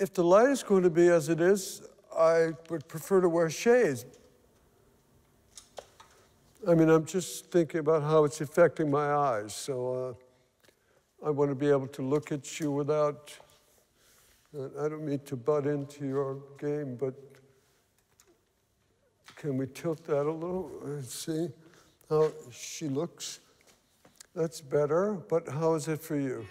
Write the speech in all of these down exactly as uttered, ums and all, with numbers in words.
if the light is going to be as it is, I would prefer to wear shades. I mean, I'm just thinking about how it's affecting my eyes. So uh, I want to be able to look at you without, uh, I don't mean to butt into your game, but can we tilt that a little and see how she looks? That's better, but how is it for you?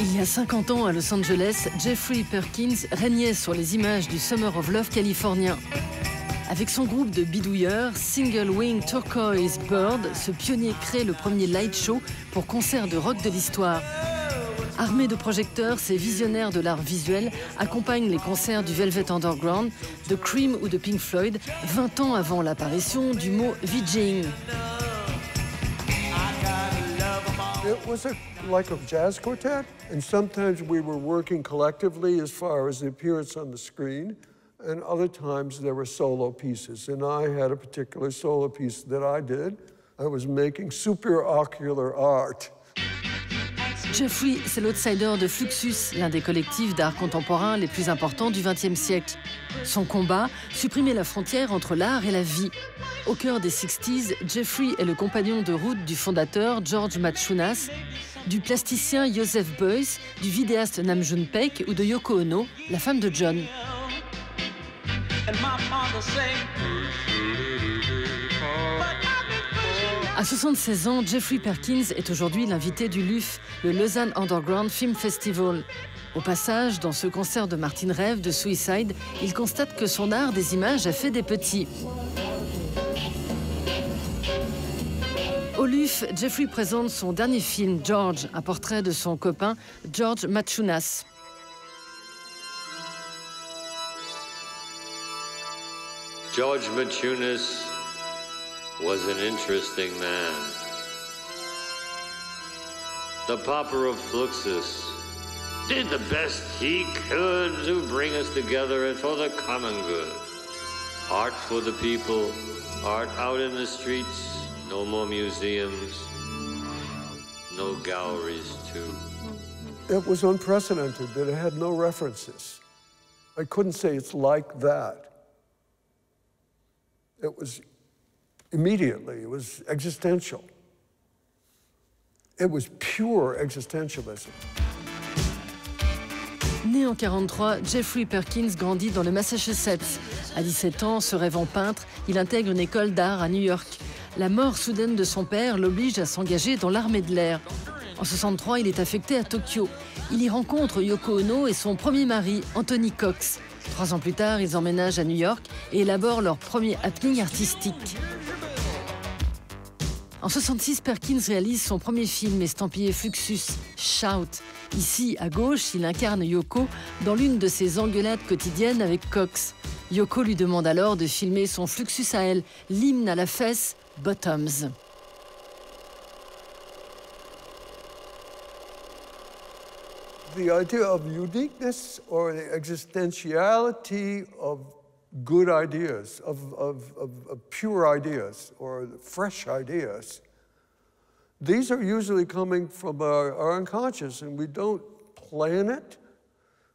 Il y a cinquante ans, à Los Angeles, Jeffrey Perkins régnait sur les images du Summer of Love californien. Avec son groupe de bidouilleurs, Single Wing Turquoise Bird, ce pionnier crée le premier light show pour concert de rock de l'histoire. Armés de projecteurs, ces visionnaires de l'art visuel accompagnent les concerts du Velvet Underground, de Cream ou de Pink Floyd, vingt ans avant l'apparition du mot « VJing ». It was a, like a jazz quartet, and sometimes we were working collectively as far as the appearance on the screen, and other times there were solo pieces, and I had a particular solo piece that I did. I was making superocular art. Jeffrey, c'est l'outsider de Fluxus, l'un des collectifs d'art contemporain les plus importants du vingtième siècle. Son combat, supprimer la frontière entre l'art et la vie. Au cœur des sixties, Jeffrey est le compagnon de route du fondateur George Maciunas, du plasticien Joseph Beuys, du vidéaste Nam June Paik ou de Yoko Ono, la femme de John. À soixante-seize ans, Jeffrey Perkins est aujourd'hui l'invité du L U F, le Lausanne Underground Film Festival. Au passage, dans ce concert de Martin Rev, de Suicide, il constate que son art des images a fait des petits. Au L U F, Jeffrey présente son dernier film, George, un portrait de son copain George Maciunas. George Maciunas was an interesting man. The popper of Fluxus did the best he could to bring us together and for the common good. Art for the people, art out in the streets, no more museums, no galleries too. It was unprecedented that it had no references. I couldn't say it's like that. It was immediately, it was existential. It was pure existentialism. Né en quarante-trois, Jeffrey Perkins grandit dans le Massachusetts. À dix-sept ans, se rêvant peintre, il intègre une école d'art à New York. La mort soudaine de son père l'oblige à s'engager dans l'armée de l'air. En soixante-trois, il est affecté à Tokyo. Il y rencontre Yoko Ono et son premier mari, Anthony Cox. Trois ans plus tard, ils emménagent à New York et élaborent leur premier happening artistique. En soixante-six, Perkins réalise son premier film estampillé Fluxus, Shout. Ici, à gauche, il incarne Yoko dans l'une de ses engueulades quotidiennes avec Cox. Yoko lui demande alors de filmer son Fluxus à elle, l'hymne à la fesse, Bottoms. The idea of uniqueness or the existentiality of good ideas, of, of, of, of pure ideas or fresh ideas. These are usually coming from our, our unconscious, and we don't plan it,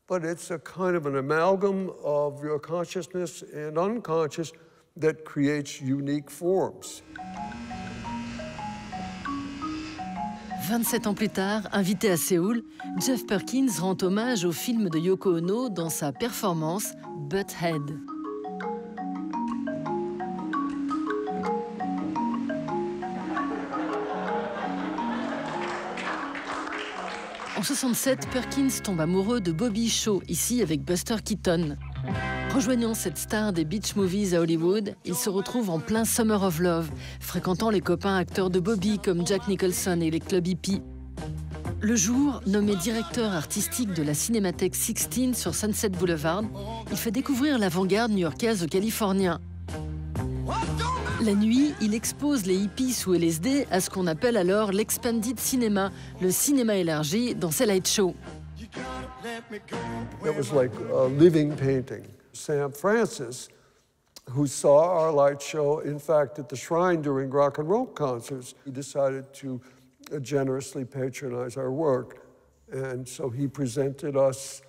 but it's a kind of an amalgam of your consciousness and unconscious that creates unique forms. vingt-sept ans plus tard, invité à Séoul, Jeff Perkins rend hommage au film de Yoko Ono dans sa performance Butthead. En soixante-sept, Perkins tombe amoureux de Bobby Shaw, ici avec Buster Keaton. Rejoignant cette star des beach movies à Hollywood, il se retrouve en plein Summer of Love, fréquentant les copains acteurs de Bobby comme Jack Nicholson et les clubs hippies. Le jour, nommé directeur artistique de la Cinémathèque seize sur Sunset Boulevard, il fait découvrir l'avant-garde new-yorkaise aux Californiens. La nuit, il expose les hippies sous L S D à ce qu'on appelle alors l'expanded cinema, le cinéma élargi dans ses light shows. It was like a living painting. Sam Francis, who saw our light show, in fact, at the Shrine during rock and roll concerts, he decided to generously patronize our work. And so he presented us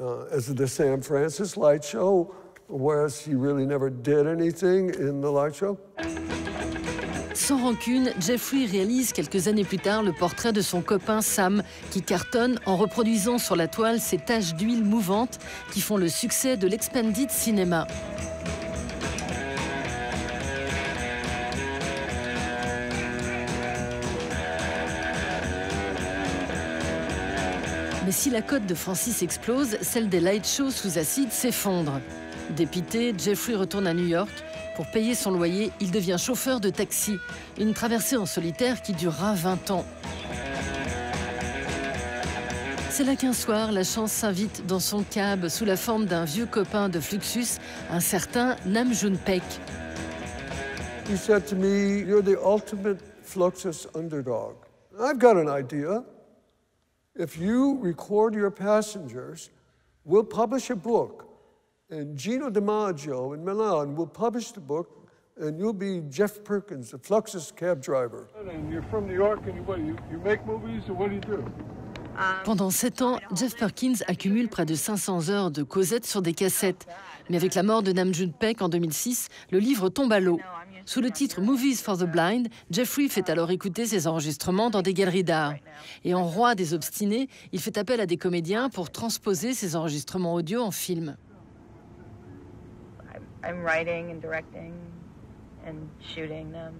uh, as the Sam Francis light show, whereas he really never did anything in the light show. Sans rancune, Jeffrey réalise quelques années plus tard le portrait de son copain Sam, qui cartonne en reproduisant sur la toile ces taches d'huile mouvantes qui font le succès de l'Expanded Cinema. Mais si la cote de Francis explose, celle des light shows sous acide s'effondre. Dépité, Jeffrey retourne à New York. Pour payer son loyer, il devient chauffeur de taxi. Une traversée en solitaire qui durera vingt ans. C'est là qu'un soir, la chance s'invite dans son cab sous la forme d'un vieux copain de Fluxus, un certain Nam June Paik. He said to me, "You're the ultimate Fluxus underdog. I've got an idea. If you record your passengers, we'll publish a book. And Gino DiMaggio in Milan will publish the book, and you'll be Jeff Perkins, a Fluxus cab driver." And you're from New York, and what, you, you make movies, or what do you do? Pendant sept ans, Jeff Perkins accumule près de cinq cents heures de Cosette sur des cassettes. Mais avec la mort de Nam June Paik en deux mille six, le livre tombe à l'eau. Sous le titre Movies for the Blind, Jeffrey fait alors écouter ses enregistrements dans des galeries d'art. Et en roi des obstinés, il fait appel à des comédiens pour transposer ses enregistrements audio en film. I'm writing and directing and shooting them,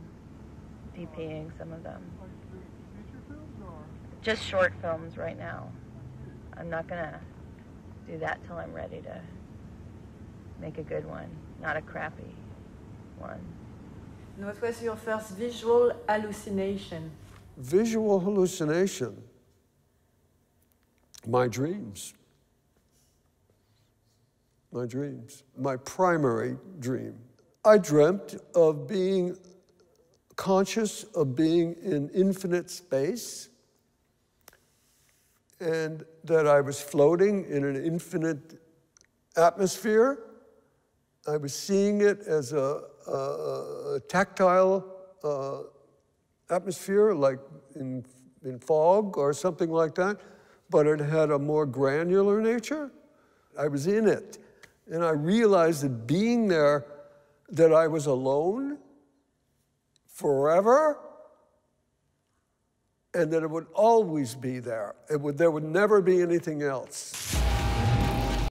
D P ing some of them. Just short films right now. I'm not gonna do that till I'm ready to make a good one, not a crappy one. And what was your first visual hallucination? Visual hallucination? My dreams. My dreams, my primary dream. I dreamt of being conscious of being in infinite space, and that I was floating in an infinite atmosphere. I was seeing it as a, a, a tactile uh, atmosphere, like in, in fog or something like that, but it had a more granular nature. I was in it. And I realized that being there, that I was alone forever, and that it would always be there. It would, there would never be anything else.